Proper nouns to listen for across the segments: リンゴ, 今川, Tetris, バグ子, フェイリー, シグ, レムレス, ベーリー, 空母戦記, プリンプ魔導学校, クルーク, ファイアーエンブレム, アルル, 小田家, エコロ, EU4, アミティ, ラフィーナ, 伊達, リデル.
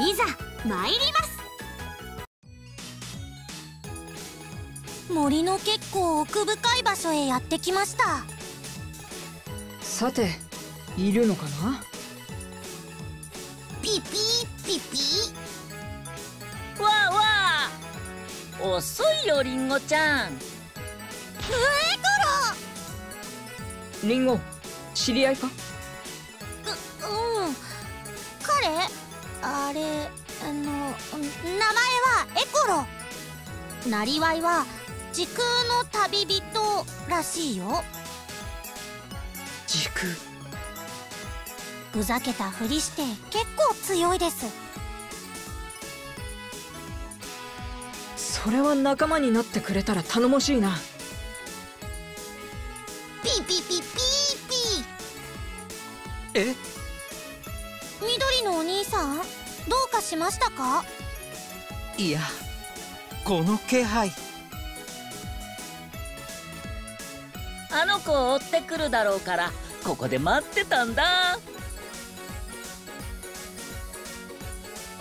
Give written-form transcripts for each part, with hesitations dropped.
いざ参ります。森の結構奥深い場所へやってきました。さて、いるのかな。ピピーピピー。わーわー、遅いよリンゴちゃん。上からリンゴ、知り合いか。うん、彼あれの名前はエコロ、なりわいは時空の旅人らしいよ。時空。ふざけたふりして結構強いです。それは仲間になってくれたら頼もしいな。ピピピピーピー。え、緑のお兄さん、どうかしましたか。いや、この気配。あの子を追ってくるだろうからここで待ってたんだ。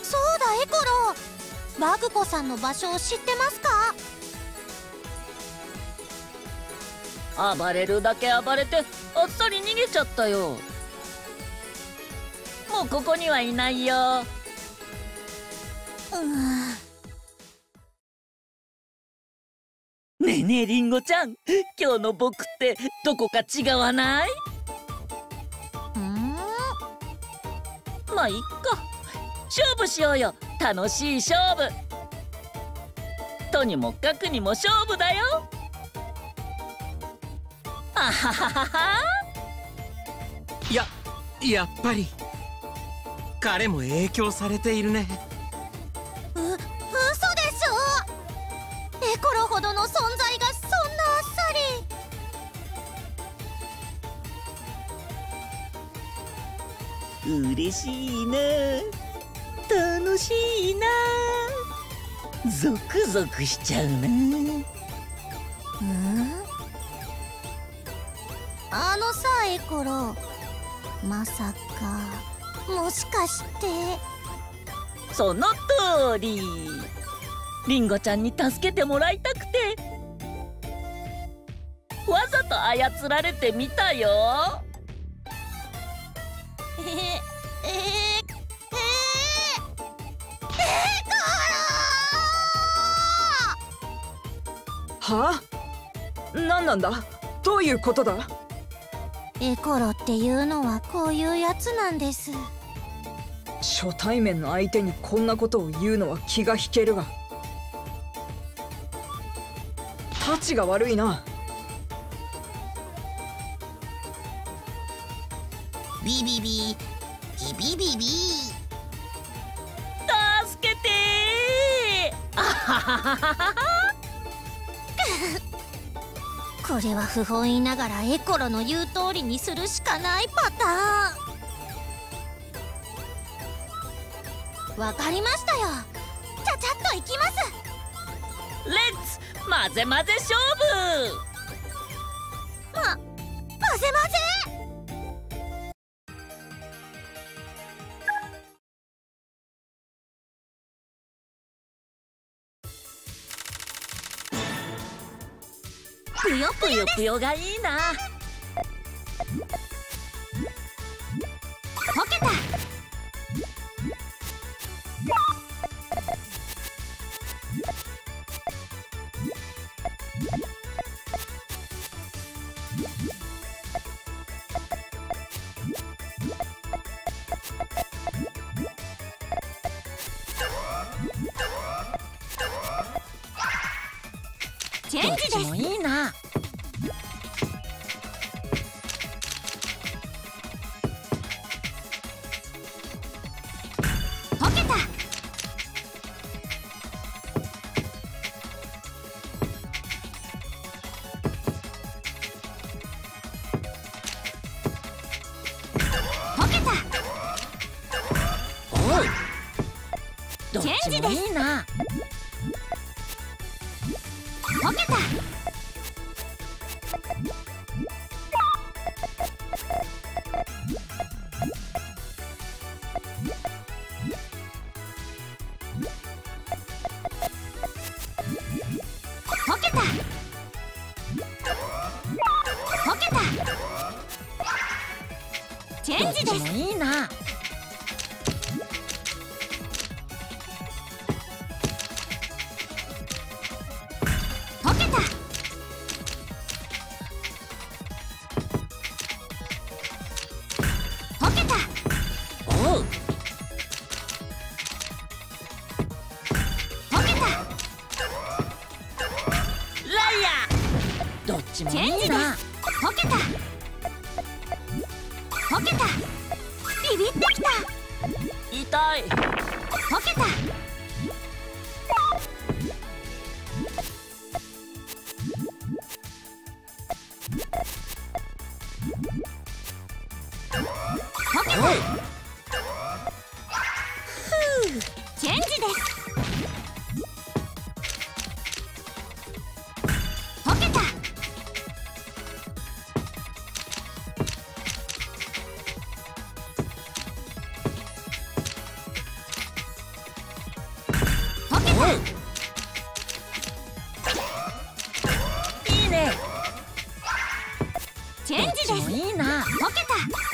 そうだエコロ、バグ子さんの場所を知ってますか。暴れるだけ暴れてあっさり逃げちゃったよ。もうここにはいないよ。ねえねえリンゴちゃん、今日の僕ってどこか違わない？まあいっか、勝負しようよ、楽しい勝負。とにもかくにも勝負だよ。あはははは。やっぱり彼も影響されているね。エコロほどの存在がそんなあっさり。嬉しいな、楽しいな、ゾクゾクしちゃうな。あのさエコロ、まさかもしかして。その通り、リンゴちゃんに助けてもらいたくてわざと操られてみたよ。はあ、何なんだ、どういうことだ。エコロっていうのはこういうやつなんです。初対面の相手にこんなことを言うのは気が引けるが、価値が悪いな。ビビビビビビビ、助けてー。あはははは。これは不本意ながらエコロの言う通りにするしかないパターン。わかりましたよ、ちゃちゃっといきます。レッツ混ぜ混ぜ勝負。混ぜ混ぜ。ぷよぷよぷよがいいな。溶けた。たちもいいな。溶けた。溶けた。おう。溶けた。ライアー。どっちもいいな。溶けた。溶けた。ビビってきた。痛い。溶けた。溶けた。ふう、チェンジです。溶けた。いいね。チェンジです。いいな。溶けた。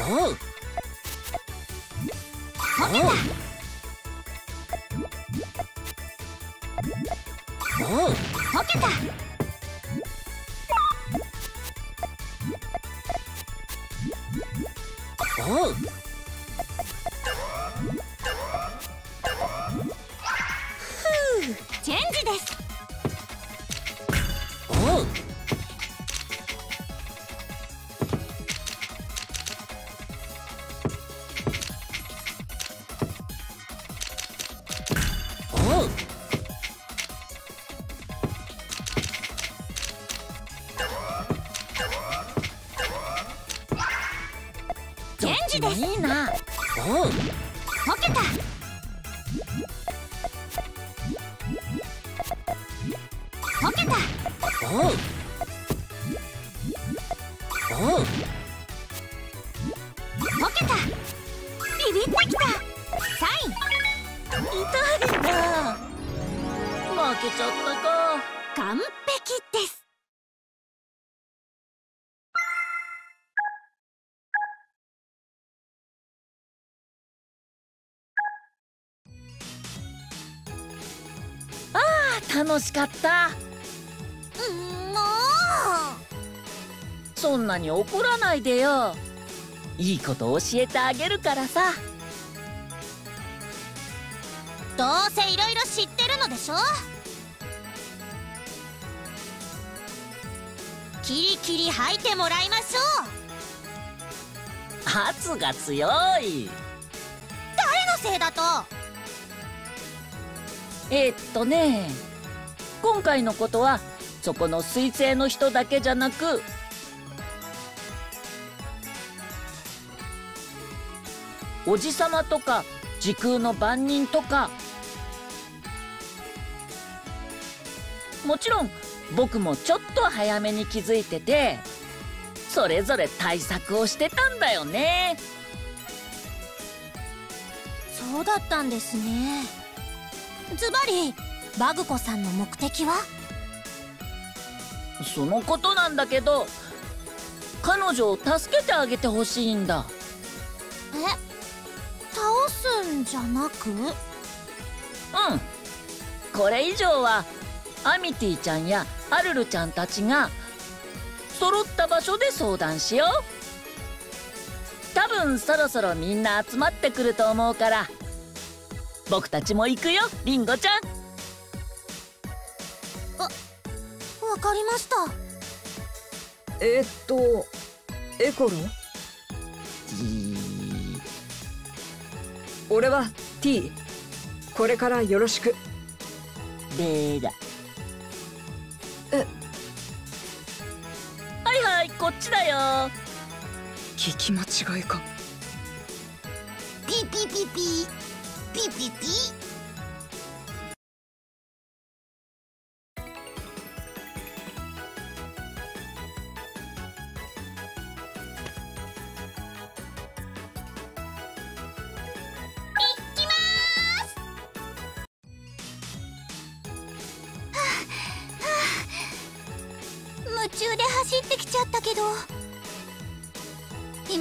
おう。溶けた。おう。溶けた。おう。チェンジです。おう。おう。チェンジです。いいな。おう。溶けた。溶けた。おう。おう。溶けた。ビビってきた。サイン。痛いな。負けちゃったか。完璧です。ああ、楽しかった。もうそんなに怒らないでよ。いいこと教えてあげるからさ。どうせいろいろ知ってるのでしょ。キリキリ吐いてもらいましょう。圧が強い。誰のせいだと。今回のことはそこの彗星の人だけじゃなく、おじさまとか時空の番人とか、もちろん僕もちょっと早めに気づいてて、それぞれ対策をしてたんだよね。そうだったんですね。ズバリバグ子さんの目的は？そのことなんだけど、彼女を助けてあげてほしいんだ。倒すんじゃなく？うん。これ以上はアミティちゃんやアルルちゃんたちが揃った場所で相談しよう。多分そろそろみんな集まってくると思うから、僕たちも行くよ、リンゴちゃん。わかりました。エコロ、俺は T、 これからよろしく。でだ。はいはい、こっちだよ。聞き間違いか。ピピピピピピピ。夢中で走ってきちゃったけど、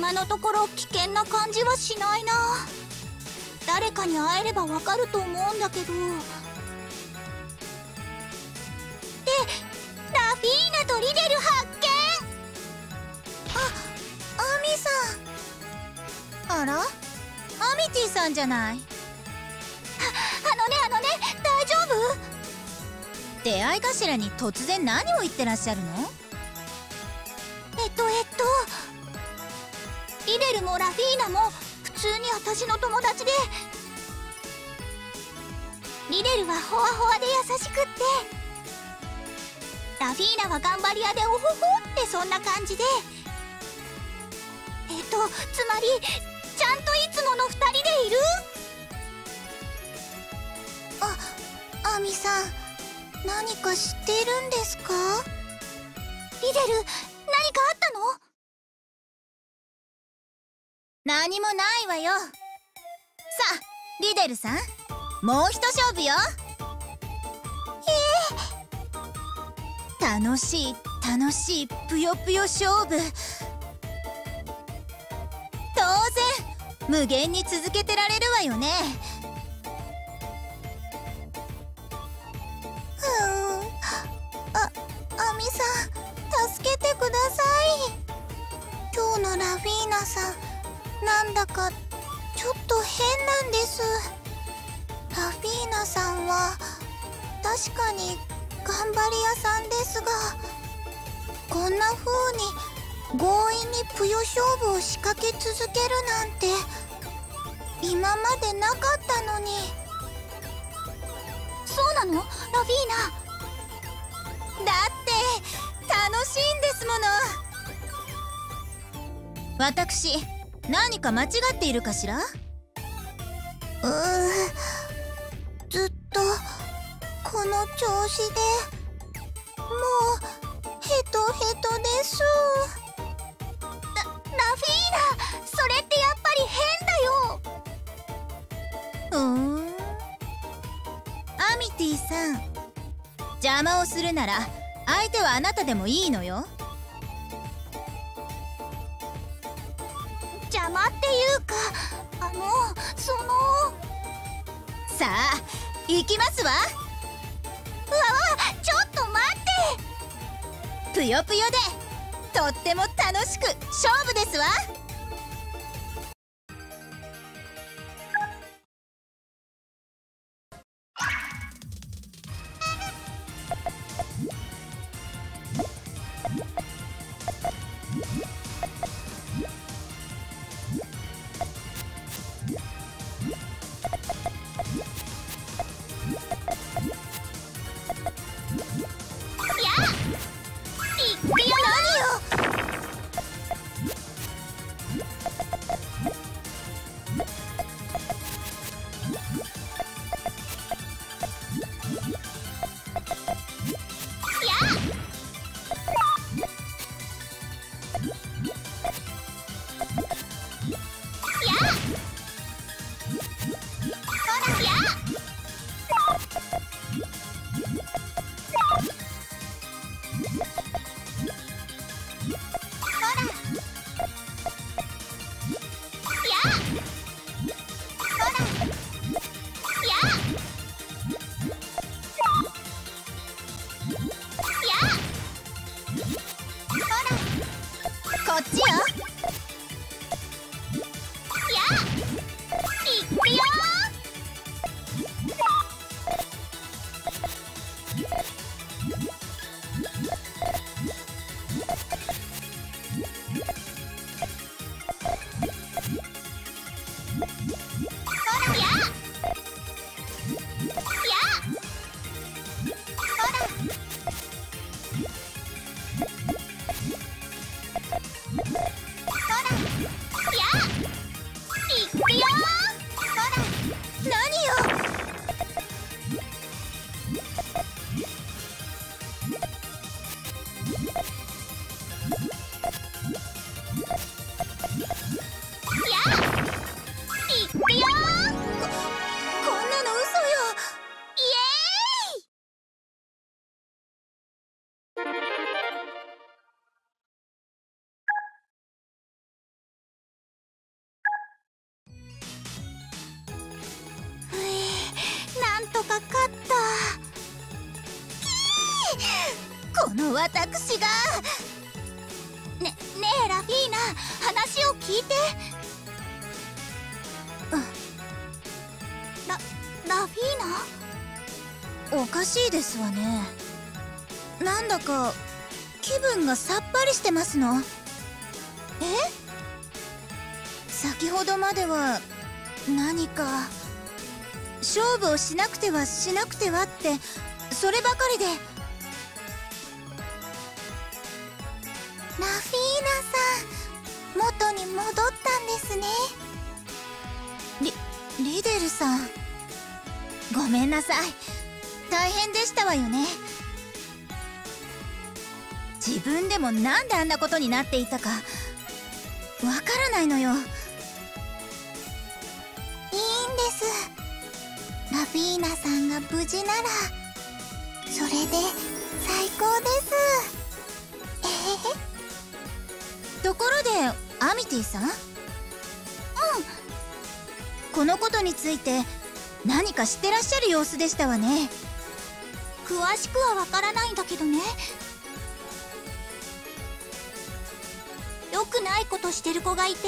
今のところ危険な感じはしないな。誰かに会えればわかると思うんだけど。で、ラフィーナとリデル発見。あ、アミさん。あら、アミティさんじゃない。あのね、大丈夫？出会い頭に突然何を言ってらっしゃるの？リデルもラフィーナも普通に私の友達で、リデルはホワホワで優しくって、ラフィーナは頑張り屋でオホホってそんな感じで、つまりちゃんといつもの2人でいる。あ、アミさん、何か知っているんですか？リデル、何かあったの？何もないわよ。さあ、リデルさん、もう一勝負よ。楽しいぷよぷよ勝負。当然無限に続けてられるわよね。あ、アミさん、助けてください。今日のラフィーナさん、なんだかちょっと変なんです。ラフィーナさんは確かに頑張り屋さんですが、こんな風に強引にぷよ勝負を仕掛け続けるなんて今までなかったのに。そうなの、ラフィーナ？だって楽しいんですもの。私、何か間違っているかしら？ずっとこの調子でもうヘトヘトです。ラフィーナ、それってやっぱり変だよ。アミティさん、邪魔をするなら相手はあなたでもいいのよ。邪魔っていうか、さあ、行きますわ。ちょっと待って。ぷよぷよでとっても楽しく勝負ですわ。この私が。ねえラフィーナ、話を聞いて。ラフィーナ、おかしいですわね。なんだか気分がさっぱりしてますの。先ほどまでは何か勝負をしなくてはってそればかりで。ラフィーナさん、元に戻ったんですね。リデルさん、ごめんなさい。大変でしたわよね。自分でもなんであんなことになっていたかわからないのよ。いいんです。ラフィーナさんが無事ならそれで最高です。ところでアミティさん、このことについて何か知ってらっしゃる様子でしたわね。詳しくはわからないんだけどね。良くないことしてる子がいて、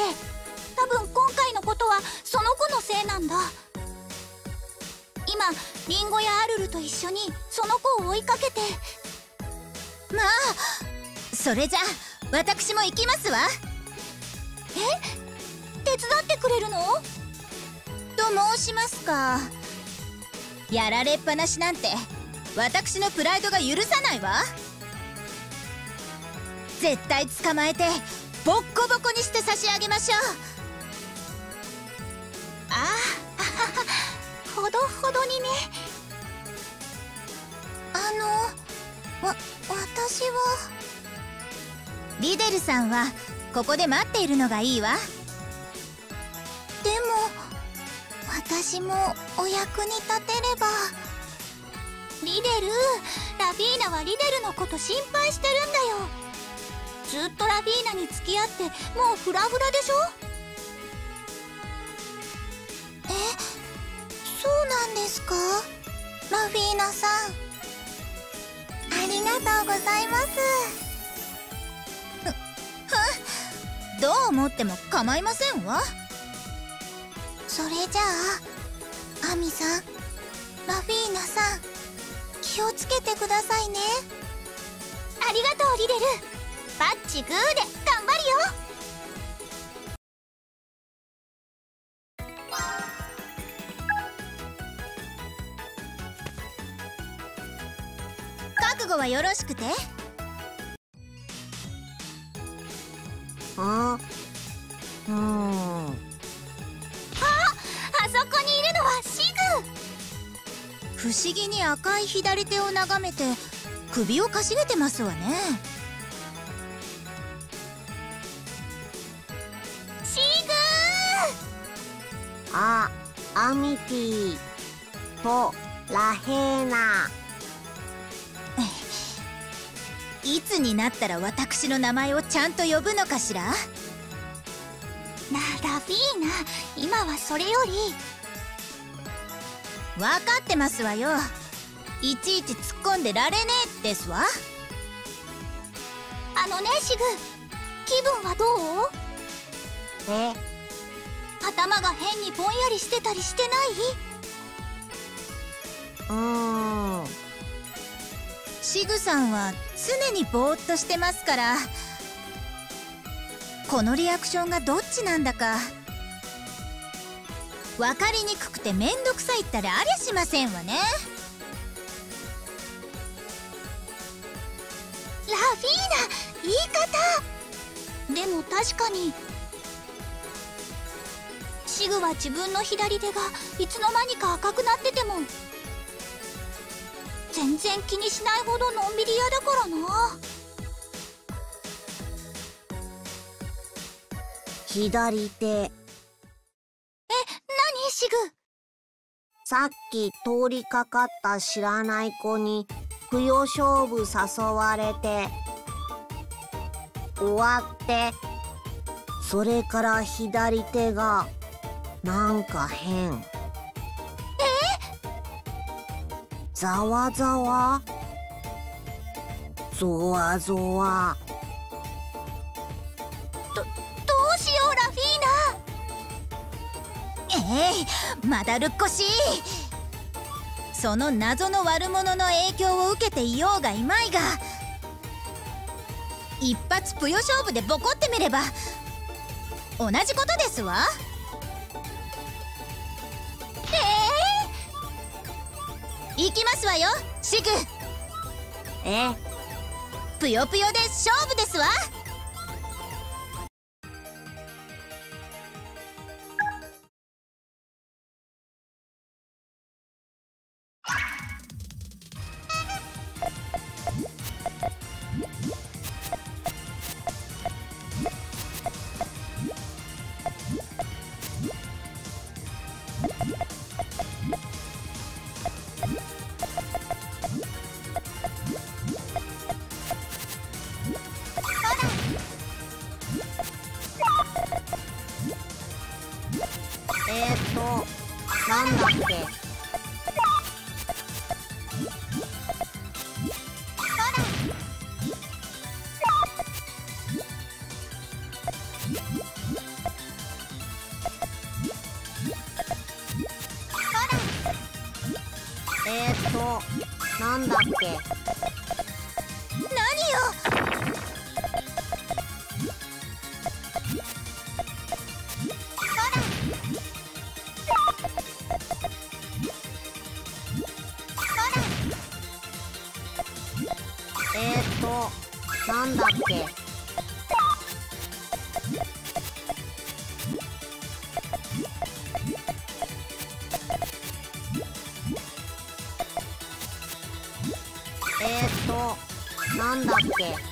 多分今回のことはその子のせいなんだ。今リンゴやアルルと一緒にその子を追いかけて。まあそれじゃ私も行きますわ。手伝ってくれるのと申しますか。やられっぱなしなんて私のプライドが許さないわ。絶対捕まえてボッコボコにして差し上げましょう。ほどほどにね。私は。リデルさんはここで待っているのがいいわ。でも私もお役に立てれば。リデル、ラフィーナはリデルのこと心配してるんだよ。ずっとラフィーナに付き合ってもうフラフラでしょ。そうなんですか、ラフィーナさん。ありがとうございます。どう思っても構いませんわ。それじゃあアミさん、ラフィーナさん、気をつけてくださいね。ありがとうリデル、バッチグーで頑張るよ。覚悟はよろしくて。不思議に赤い左手を眺めて首をかしげてますわね。シグー。アミティとラヘーナ。いつになったら私の名前をちゃんと呼ぶのかしら。ラフィーナ、今はそれより。分かってますわよ。いちいち突っ込んでられねえですわ。シグ、気分はどう？頭が変にぼんやりしてたりしてない？シグさんは常にぼーっとしてますから、このリアクションがどっちなんだか分かりにくくて面倒くさいったらありゃしませんわね。ラフィーナ、言い方。でも確かにシグは自分の左手がいつの間にか赤くなってても全然気にしないほどのんびり屋だからな。左手。シグ、さっき通りかかった知らない子に不要勝負誘われて終わって、それから左手がなんか変。ざわざわ。ぞわぞわ。どうしようラフィーナ。まだるっこしい。その謎の悪者の影響を受けていようがいまいが、一発ぷよ勝負でボコってみれば同じことですわ。行きますわよシグ。ぷよぷよで勝負ですわ。なんだっけ。なんだっけ。何よ。なんだっけ。なんだっけ。なんだっけ。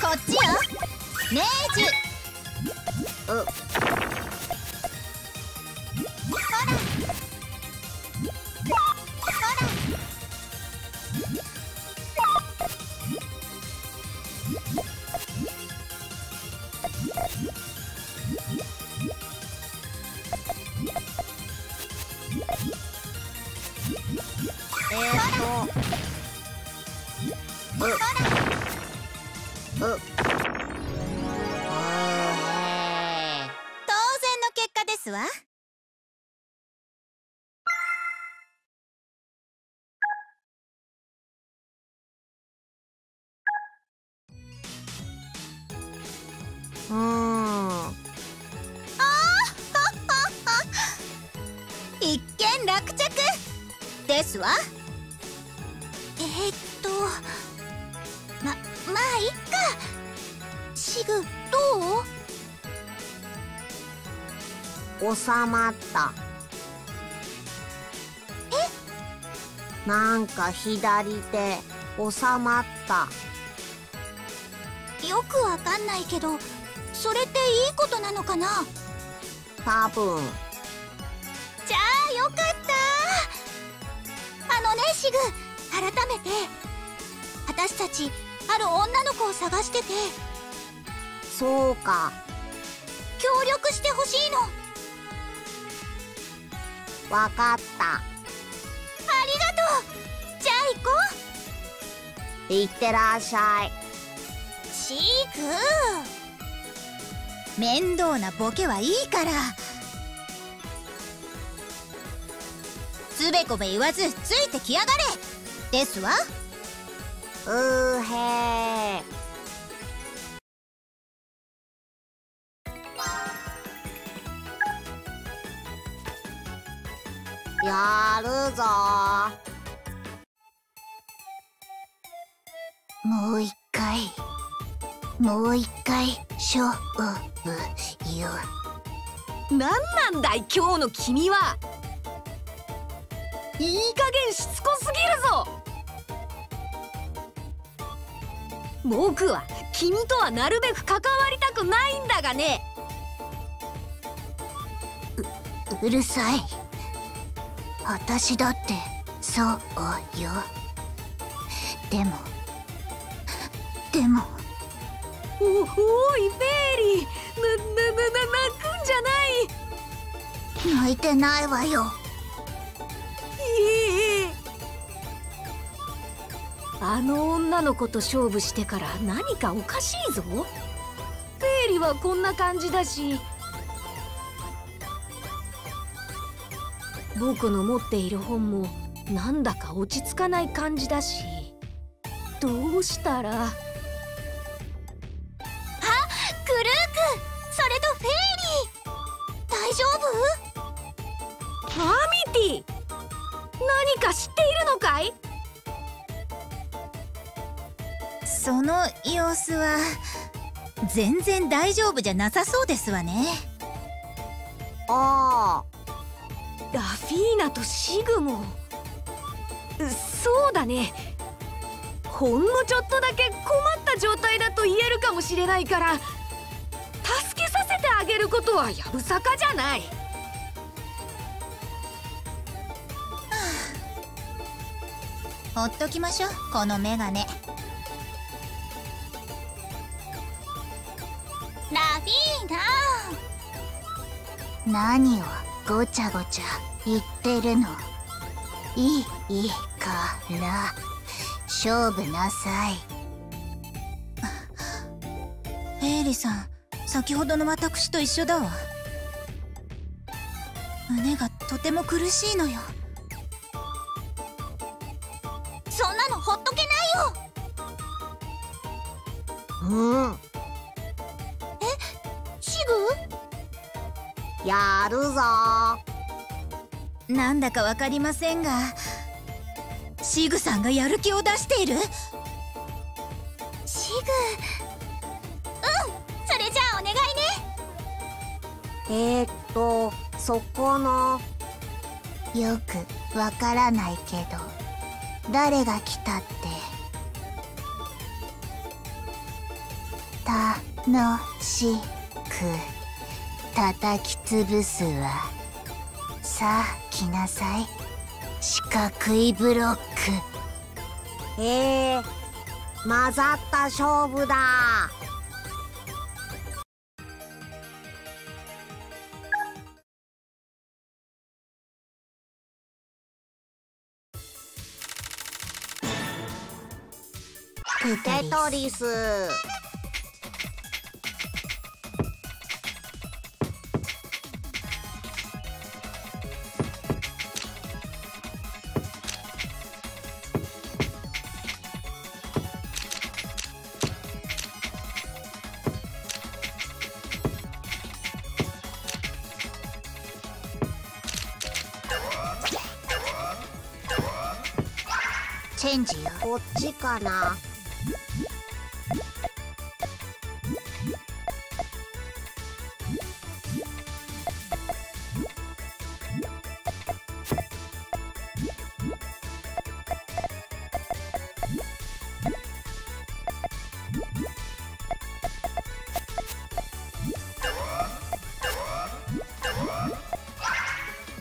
こっちよ明治。当然の結果ですわ。一件落着ですわ。まあいっか。シグどう？収まった。なんか左手収まった。よくわかんないけど、それっていいことなのかな。多分。じゃあよかった。シグ、改めて私たちある女の子を探してて。そうか。協力してほしいの。わかった。ありがとう。じゃあ行こう。いってらっしゃいシグ。面倒なボケはいいから、つべこべ言わずついてきやがれですわ。うへー。やるぞー。もう一回勝負よ。なんなんだい今日の君は。いい加減しつこすぎるぞ。僕は君とはなるべく関わりたくないんだがね。うるさい。私だってそうよ。でもおいベーリー、泣くんじゃない。泣いてないわよ。あの女の子と勝負してから何かおかしいぞ。ベーリーはこんな感じだし、僕の持っている本もなんだか落ち着かない感じだし、どうしたら。あ、クルーク、それとフェイリー、大丈夫？アミティ、何か知っているのかい？その様子は全然大丈夫じゃなさそうですわね。ああ、ラフィーナとシグもそうだね。ほんのちょっとだけ困った状態だと言えるかもしれないから、助けさせてあげることはやぶさかじゃない。ほっときましょう、このメガネ。ラフィーナ、何をごちゃごちゃ言ってるの。いいから勝負なさい。フェイリーさん、先ほどの私と一緒だわ。胸がとても苦しいのよ。そんなのほっとけないよ。うん。やるぞ。なんだかわかりませんが、シグさんがやる気を出している。シグ、うん、それじゃあお願いね。そこのよくわからないけど、誰が来たってたのしく叩き潰すわ。さあ来なさい、四角いブロック。混ざった勝負だ。テトリス。こっちかな。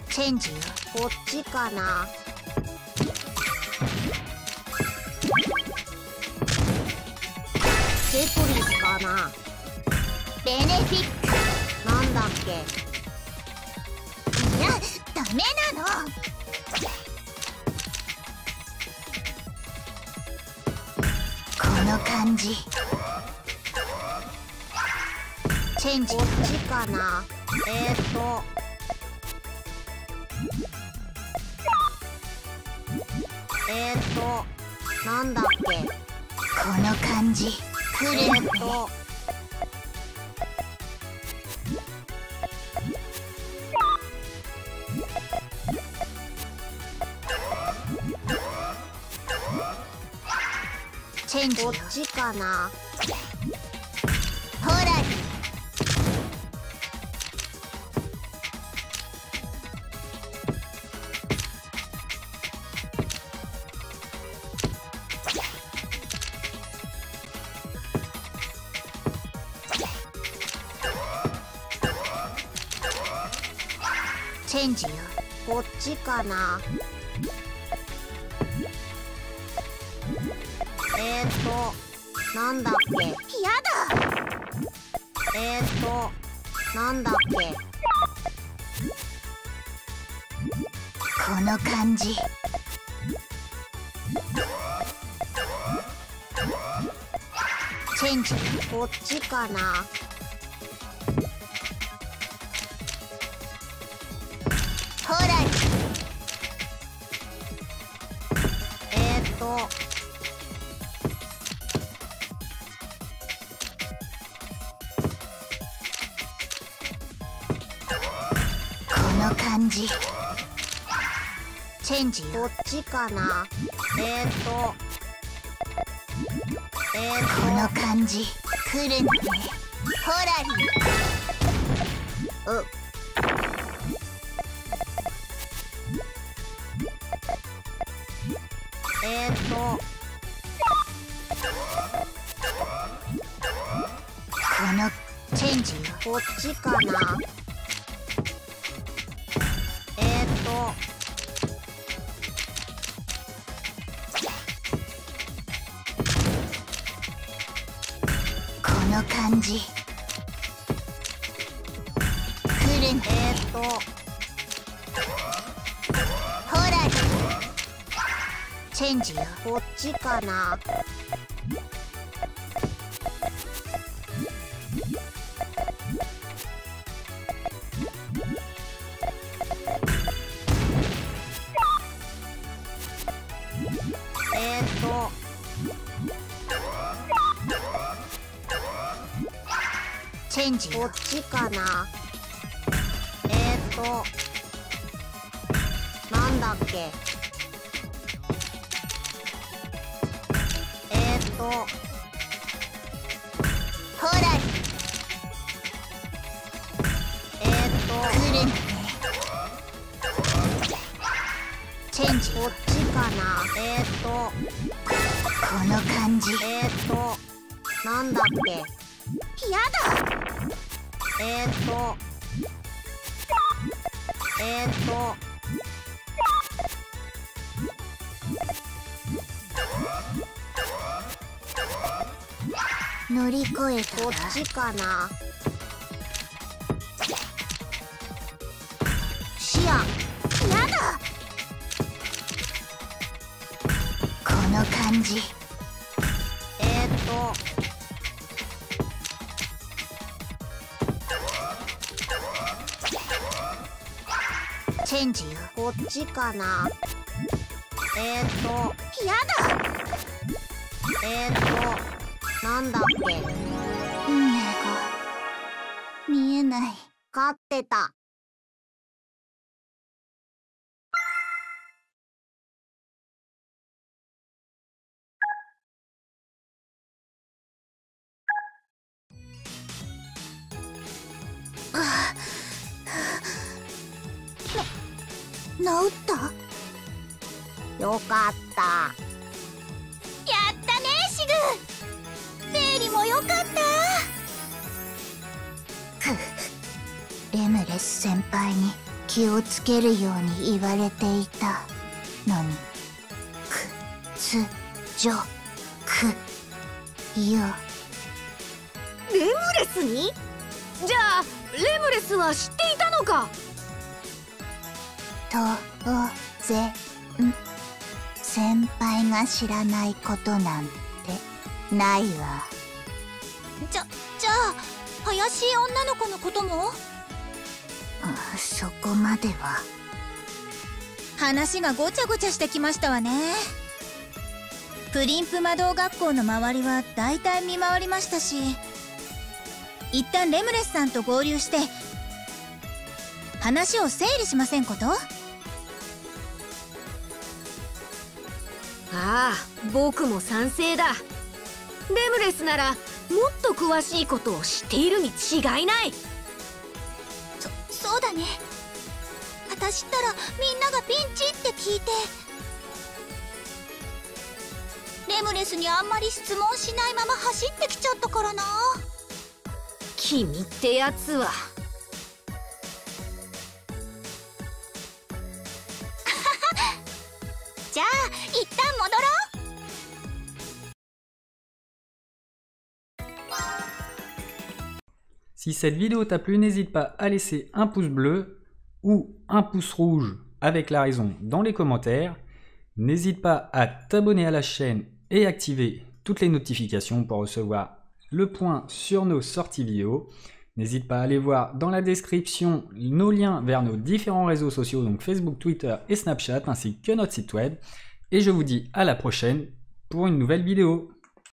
チェンジ、こっちかな。テトリスかな。ベネフィック、なんだっけ。いや、ダメなの。この感じ。チェンジ、こっちかな。なんだっけ。この感じ。クレート、チェンジ、こっちかな。ほら、チェンジよ。こっちかな。なんだっけ。やだ。なんだっけ。この感じ。チェンジ。こっちかな。ほら。この感じ。チェンジ。こっちかな。この感じくるね。ほらり。このチェンジ。こっちかな。この感じくるね。ほらチェンジよ。こっちかな。チェンジ。こっちかな。なんだっけ。ほらくるね。チェンジ。こっちかな。この感じ。なんだっけ。やだ。乗り越えた。こっちかな。視野。やだ。この感じ。チェンジよ。こっちかな。やだ。なんだっけ。運命が見えない。勝ってた。治った？よかった。やったねシグ。ベイリもよかった。レムレス先輩に気をつけるように言われていたのに。レムレスに？じゃあレムレスは知っていたのか？先輩が知らないことなんてないわ。じゃあ怪しい女の子のことも？そこまでは。話がごちゃごちゃしてきましたわね。プリンプ魔導学校の周りは大体見回りましたし、一旦レムレスさんと合流して話を整理しませんこと？ああ、僕も賛成だ。レムレスならもっと詳しいことを知っているに違いない。そうだね。私ったらみんながピンチって聞いて、レムレスにあんまり質問しないまま走ってきちゃったからな。君ってやつは。じゃあ一旦戻ろう。Si cette vidéo t'a plu, n'hésite pas à laisser un pouce bleu ou un pouce rouge avec la raison dans les commentaires. N'hésite pas à t'abonner à la chaîne et activer toutes les notifications pour recevoir le point sur nos sorties vidéo. N'hésite pas à aller voir dans la description nos liens vers nos différents réseaux sociaux, donc Facebook, Twitter et Snapchat, ainsi que notre site web. Et je vous dis à la prochaine pour une nouvelle vidéo.